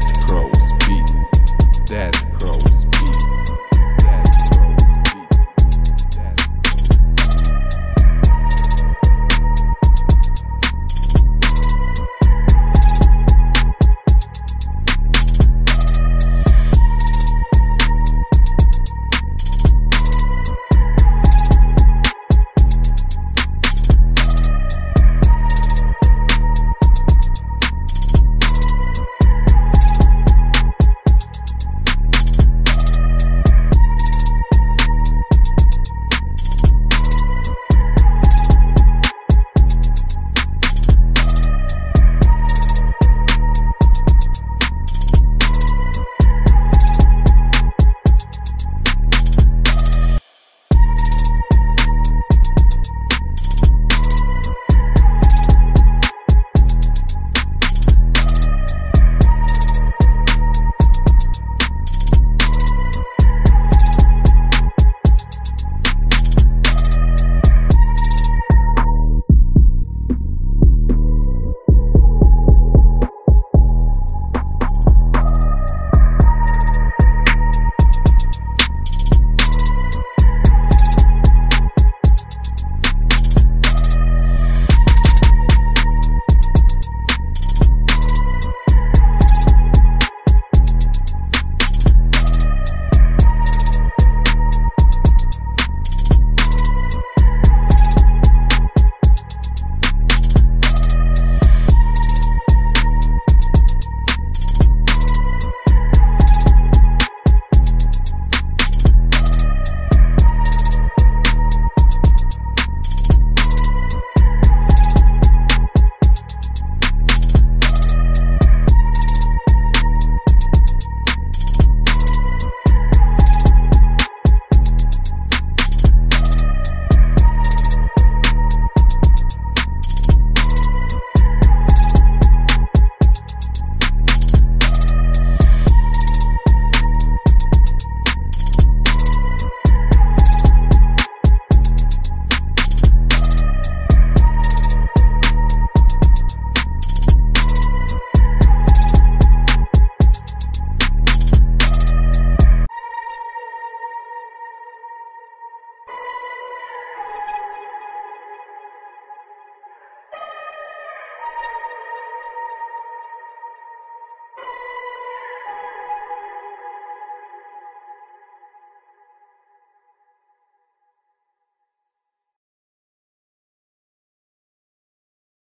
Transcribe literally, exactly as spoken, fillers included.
That crow's beat. That